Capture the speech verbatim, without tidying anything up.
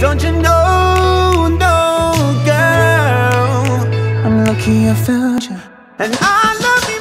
Don't you know, no, girl, I'm lucky I found you, and I love you.